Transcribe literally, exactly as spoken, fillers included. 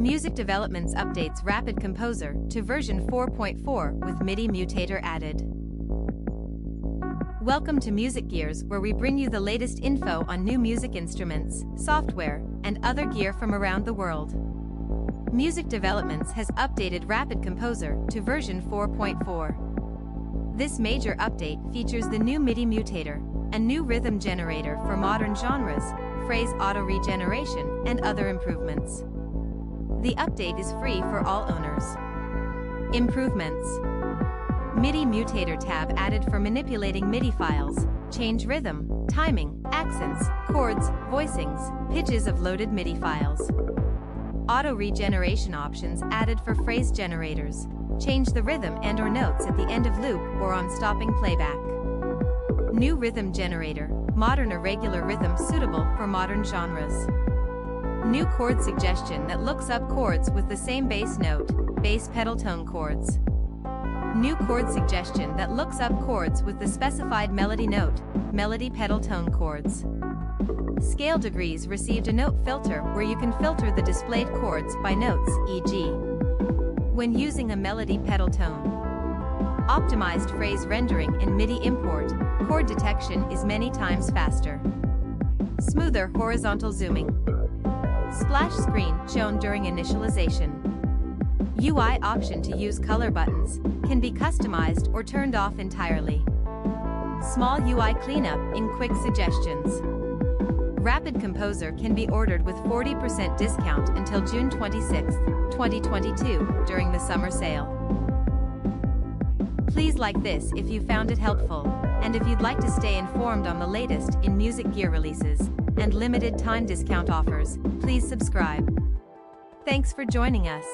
MusicDevelopments updates RapidComposer to version four point four with MIDI Mutator added. Welcome to Music Gears, where we bring you the latest info on new music instruments, software, and other gear from around the world. MusicDevelopments has updated RapidComposer to version four point four. This major update features the new MIDI Mutator, a new rhythm generator for modern genres, phrase auto-regeneration, and other improvements. The update is free for all owners. Improvements. MIDI Mutator tab added for manipulating MIDI files, change rhythm, timing, accents, chords, voicings, pitches of loaded MIDI files. Auto-regeneration options added for phrase generators, change the rhythm and or notes at the end of loop or on stopping playback. New rhythm generator, modern irregular rhythm suitable for modern genres. New chord suggestion that looks up chords with the same bass note, bass pedal tone chords. New chord suggestion that looks up chords with the specified melody note, melody pedal tone chords. Scale degrees received a note filter where you can filter the displayed chords by notes, for example, when using a melody pedal tone. Optimized phrase rendering in MIDI import, chord detection is many times faster. Smoother horizontal zooming. Splash screen shown during initialization. U I option to use color buttons, can be customized or turned off entirely. Small U I cleanup in quick suggestions. RapidComposer can be ordered with forty percent discount until June twenty-sixth, twenty twenty-two, during the summer sale. Please like this if you found it helpful, and if you'd like to stay informed on the latest in music gear releases and limited time discount offers, please subscribe. Thanks for joining us.